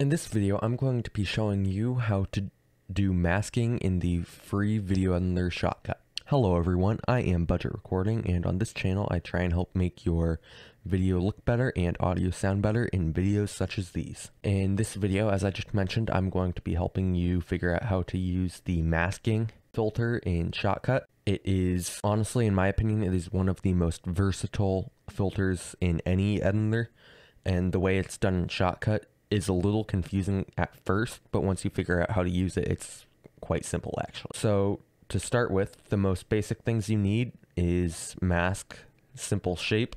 In this video, I'm going to be showing you how to do masking in the free video editor Shotcut. Hello everyone, I am Budget Recording, and on this channel I try and help make your video look better and audio sound better in videos such as these. In this video, as I just mentioned, I'm going to be helping you figure out how to use the masking filter in Shotcut. It is, honestly, in my opinion, it is one of the most versatile filters in any editor, and the way it's done in Shotcut is a little confusing at first, but once you figure out how to use it, it's quite simple actually. So to start with, the most basic things you need is mask simple shape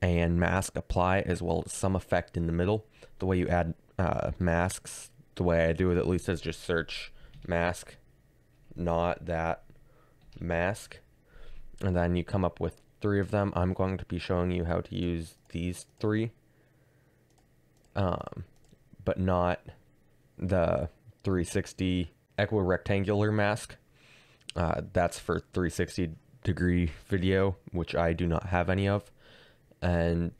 and mask apply, as well as some effect in the middle. The way you add masks, the way I do it at least, is just search mask, not that, mask, and then you come up with three of them. I'm going to be showing you how to use these three, but not the 360 equirectangular mask. That's for 360 degree video, which I do not have any of. And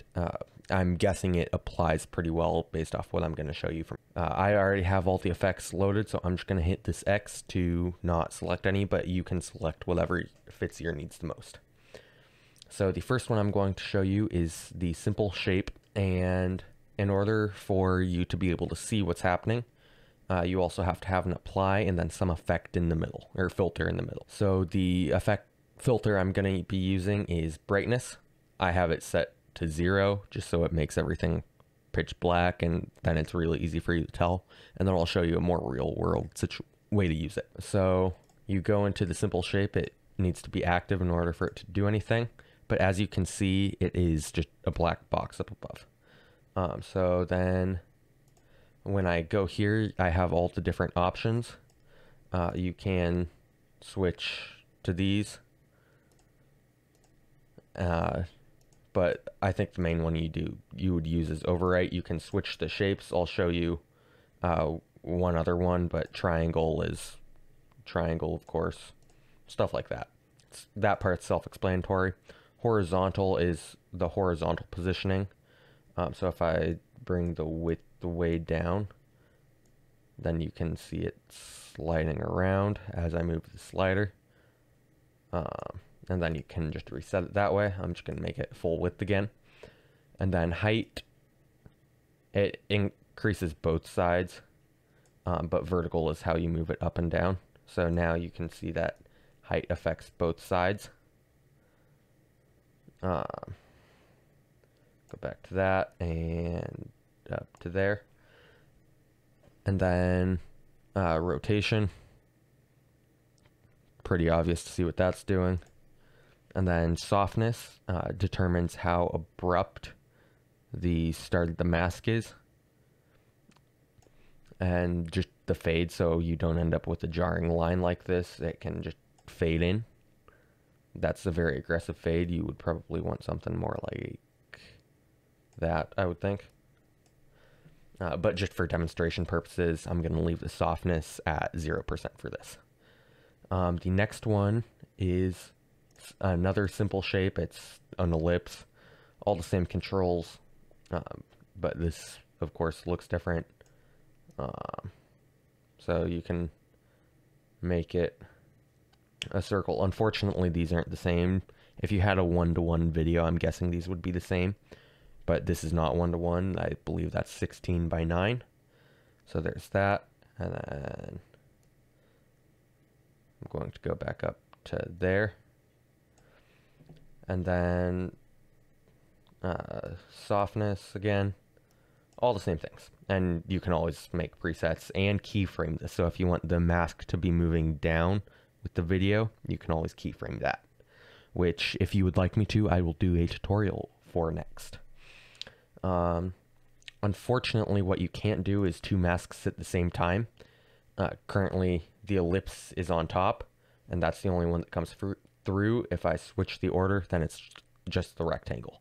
I'm guessing it applies pretty well based off what I'm going to show you. I already have all the effects loaded, so I'm just going to hit this X to not select any, but you can select whatever fits your needs the most. So the first one I'm going to show you is the simple shape, and in order for you to be able to see what's happening, you also have to have an apply and then some effect in the middle, or filter in the middle. So the effect filter I'm going to be using is brightness. I have it set to 0 just so it makes everything pitch black, and then it's really easy for you to tell. And then I'll show you a more real world way to use it. So you go into the simple shape. It needs to be active in order for it to do anything, but as you can see, it is just a black box up above. So then when I go here, I have all the different options. You can switch to these, but I think the main one you would use is overwrite. You can switch the shapes. I'll show you one other one, but triangle is triangle, of course, stuff like that. That part's self-explanatory. Horizontal is the horizontal positioning. So if I bring the width way down, then you can see it sliding around as I move the slider. And then you can just reset it that way. I'm just going to make it full width again. And then height, it increases both sides, but vertical is how you move it up and down. So now you can see that height affects both sides. Go back to that and up to there. And then rotation, pretty obvious to see what that's doing. And then softness determines how abrupt the start of the mask is, and just the fade, so you don't end up with a jarring line like this. It can just fade in. That's a very aggressive fade. You would probably want something more like that, I would think. But just for demonstration purposes, I'm going to leave the softness at 0% for this. The next one is another simple shape. It's an ellipse, all the same controls, but this, of course, looks different. So you can make it a circle. Unfortunately, these aren't the same. If you had a one-to-one video, I'm guessing these would be the same. But this is not one-to-one. I believe that's 16:9. So there's that. And then I'm going to go back up to there. And then softness again. All the same things. And you can always make presets and keyframe this. So if you want the mask to be moving down with the video, you can always keyframe that. Which, if you would like me to, I will do a tutorial for next. Unfortunately, what you can't do is two masks at the same time. Currently, the ellipse is on top, and that's the only one that comes through. If I switch the order, then it's just the rectangle.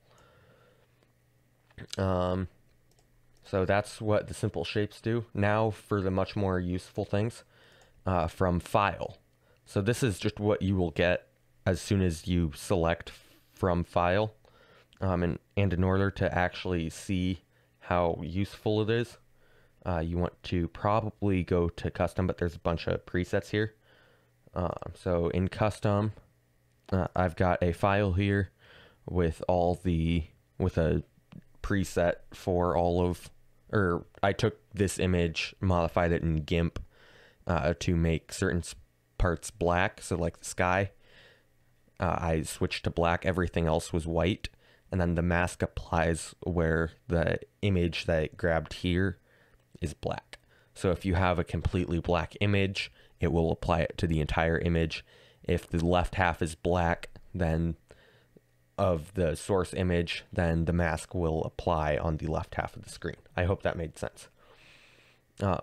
So that's what the simple shapes do. Now for the much more useful things, from file. So this is just what you will get as soon as you select from file. And in order to actually see how useful it is, You want to probably go to custom, but there's a bunch of presets here. So in custom, I've got a file here with all the, with a preset for all of, or I took this image, modified it in GIMP to make certain parts black. So like the sky, I switched to black, everything else was white. And then the mask applies where the image that it grabbed here is black. So if you have a completely black image, it will apply it to the entire image. If the left half is black, then of the source image, then the mask will apply on the left half of the screen. I hope that made sense.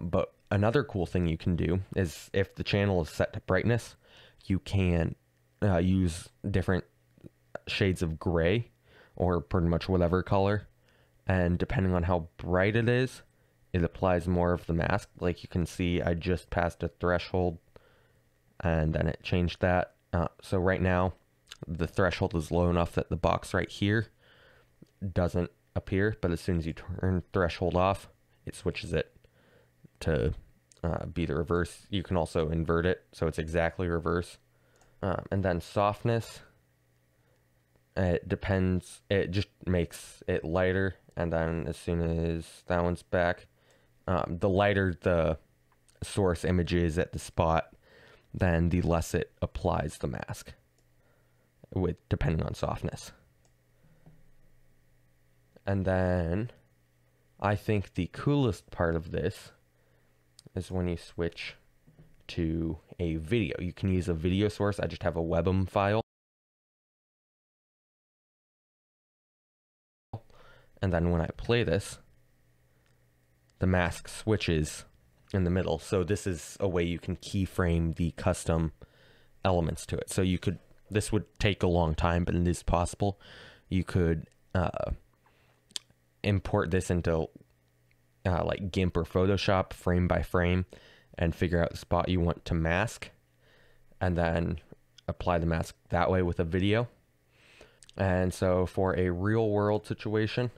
But another cool thing you can do is if the channel is set to brightness, you can use different shades of gray or pretty much whatever color. And depending on how bright it is, it applies more of the mask. Like you can see, I just passed a threshold and then it changed that. So right now, the threshold is low enough that the box right here doesn't appear, but as soon as you turn threshold off, it switches it to be the reverse. You can also invert it so it's exactly reverse. And then softness, it depends, it just makes it lighter. And then as soon as that one's back, the lighter the source image is at the spot, then the less it applies the mask, with depending on softness. And then I think the coolest part of this is when you switch to a video. You can use a video source. I just have a WebM file. And then when I play this, the mask switches in the middle. So this is a way you can keyframe the custom elements to it. So you could, this would take a long time, but it is possible. You could import this into like GIMP or Photoshop frame by frame and figure out the spot you want to mask and then apply the mask that way with a video. And so for a real world situation,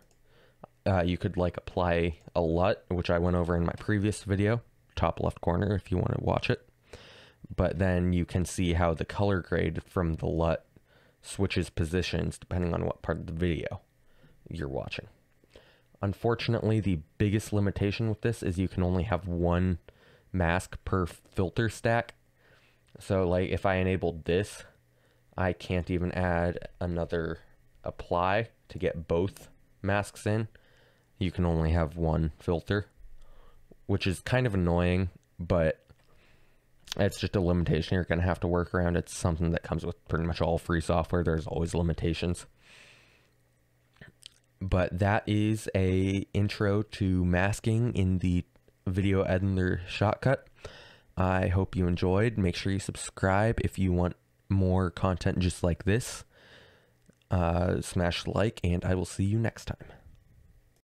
you could like apply a LUT, which I went over in my previous video, top left corner if you want to watch it. But then you can see how the color grade from the LUT switches positions depending on what part of the video you're watching. Unfortunately, the biggest limitation with this is you can only have one mask per filter stack. So like if I enabled this, I can't even add another apply to get both masks in. You can only have one filter, which is kind of annoying, but it's just a limitation you're going to have to work around. It's something that comes with pretty much all free software. There's always limitations. But that is an intro to masking in the video editor Shotcut. I hope you enjoyed. Make sure you subscribe if you want more content just like this. Smash like, and I will see you next time.